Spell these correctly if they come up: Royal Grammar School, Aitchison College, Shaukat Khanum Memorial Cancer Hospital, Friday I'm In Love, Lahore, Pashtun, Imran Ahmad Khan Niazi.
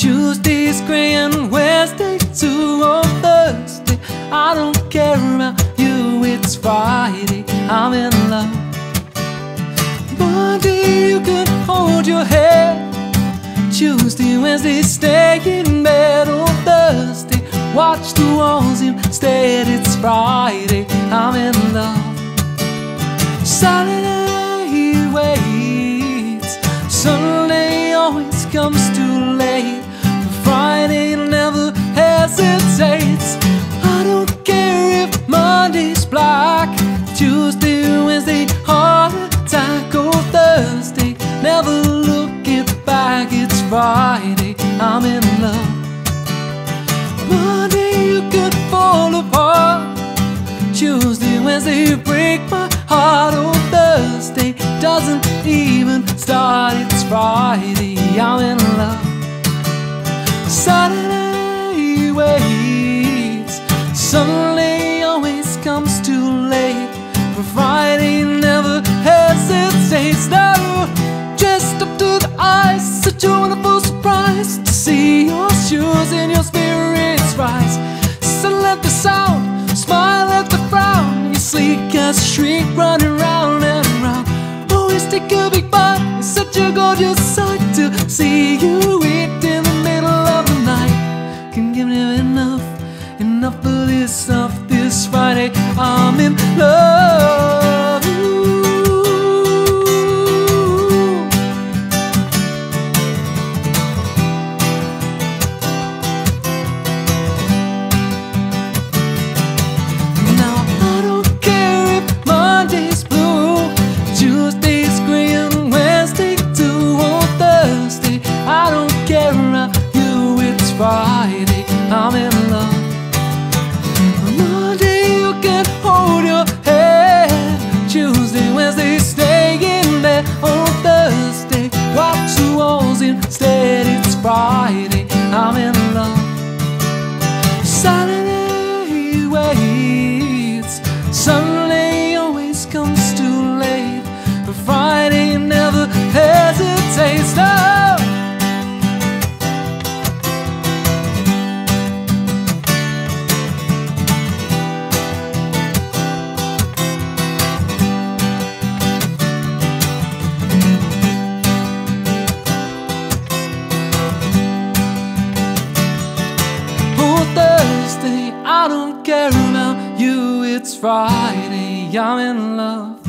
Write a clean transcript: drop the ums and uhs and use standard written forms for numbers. Tuesday's gray and Wednesday's too, on Thursday I don't care about you, it's Friday, I'm in love. Monday you could hold your head, Tuesday, Wednesday stay in bed, on Thursday watch the walls instead, it's Friday, I'm in love. Saturday waits, Sunday always comes too late, Friday never hesitates. I don't care if Monday's black, Tuesday, Wednesday heart attack, or Thursday never looking back, it's Friday, I'm in love. Monday you could fall apart, Tuesday, Wednesday break my heart, or Thursday doesn't even start, it's Friday, I'm in love. Saturday waits, Sunday always comes too late, but Friday never hesitates. Now dressed up to the eyes, such a wonderful surprise, to see your shoes and your spirits rise. Settle at the sound, smile at the frown, your sleek ass shriek running round and round. Always take a big bite, it's such a gorgeous sight to see you eat in the middle of the night. Can't give me enough, enough of this stuff. This Friday, I'm in love. Ooh. Now I don't care if Monday's blue, Tuesday's gray and Wednesday too, on Thursday I don't care about you, it's Friday, I'm in love. Instead, it's Friday, I'm in love. Saturday waits, Sunday always comes too late, but Friday never hesitates. No. I don't care about you, it's Friday, I'm in love.